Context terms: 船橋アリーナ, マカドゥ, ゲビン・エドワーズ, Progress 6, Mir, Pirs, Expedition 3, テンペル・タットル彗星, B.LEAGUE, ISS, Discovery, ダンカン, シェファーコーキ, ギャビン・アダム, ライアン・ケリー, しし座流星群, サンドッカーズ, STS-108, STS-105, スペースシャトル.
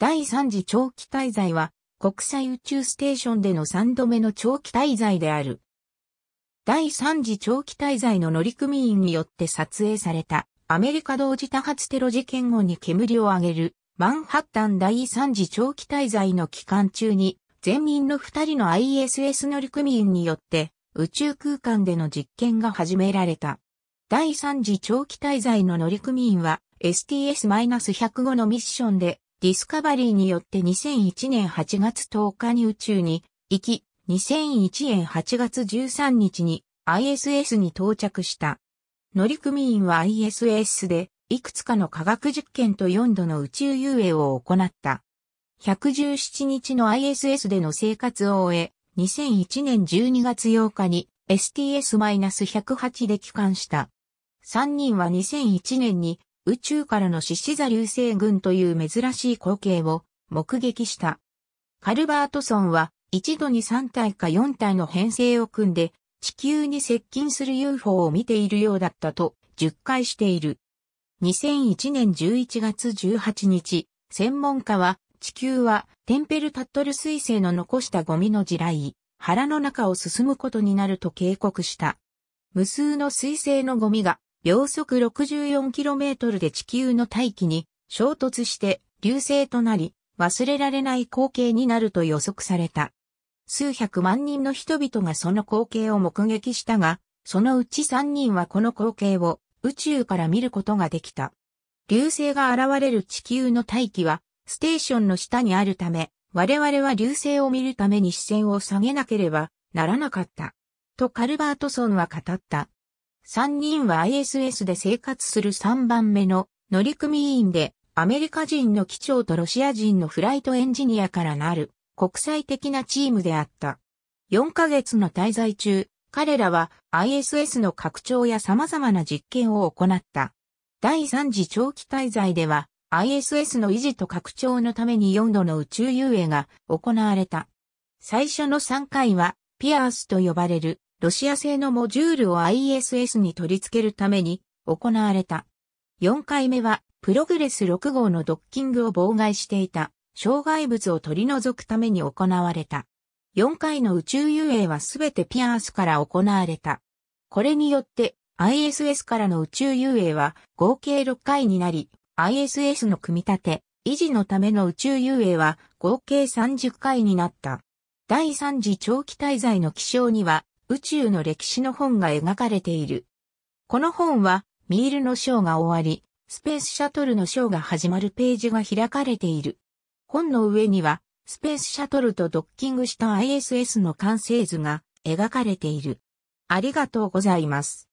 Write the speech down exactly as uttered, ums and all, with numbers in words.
第三次長期滞在は国際宇宙ステーションでのさんどめの長期滞在である。第三次長期滞在の乗組員によって撮影されたアメリカ同時多発テロ事件後に煙を上げるマンハッタン第三次長期滞在の期間中に前任のふたりの アイエスエス 乗組員によって宇宙空間での実験が始められた。第三次長期滞在の乗組員は エスティーエス ひゃくご のミッションでディスカバリーによってにせんいちねんはちがつとおかに宇宙に行き、にせんいちねんはちがつじゅうさんにちに アイエスエス に到着した。乗組員は アイエスエス でいくつかの科学実験とよんどの宇宙遊泳を行った。ひゃくじゅうななにちの アイエスエス での生活を終え、にせんいちねんじゅうにがつようかに エスティーエス ひゃくはち で帰還した。さんにんはにせんいちねんに宇宙からの獅子座流星群という珍しい光景を目撃した。カルバートソンは一度にさんたいかよんたいの編成を組んで地球に接近する ユーフォー を見ているようだったとじゅっかいしている。にせんいちねんじゅういちがつじゅうはちにち、専門家は地球はテンペルタットル彗星の残したゴミの地雷、腹の中を進むことになると警告した。無数の彗星のゴミが秒速 ろくじゅうよんキロメートル で地球の大気に衝突して流星となり忘れられない光景になると予測された。数百万人の人々がその光景を目撃したが、そのうちさんにんはこの光景を宇宙から見ることができた。流星が現れる地球の大気はステーションの下にあるため、我々は流星を見るために視線を下げなければならなかった。とカルバートソンは語った。さんにんは アイエスエス で生活するさんばんめの乗組員でアメリカ人の機長とロシア人のフライトエンジニアからなる国際的なチームであった。よんかげつの滞在中、彼らは アイエスエス の拡張や様々な実験を行った。第三次長期滞在では アイエスエス の維持と拡張のためによんどの宇宙遊泳が行われた。最初のさんかいはピアースと呼ばれるロシア製のモジュールを アイエスエス に取り付けるために行われた。よんかいめはプログレスろくごうのドッキングを妨害していた障害物を取り除くために行われた。よんかいの宇宙遊泳はすべてピアースから行われた。これによって アイエスエス からの宇宙遊泳は合計ろっかいになり、アイエスエス の組み立て、維持のための宇宙遊泳は合計さんじゅっかいになった。第三次長期滞在の起床には、宇宙の歴史の本が描かれている。この本は、ミールの章が終わり、スペースシャトルの章が始まるページが開かれている。本の上には、スペースシャトルとドッキングした アイエスエス の完成図が描かれている。ありがとうございます。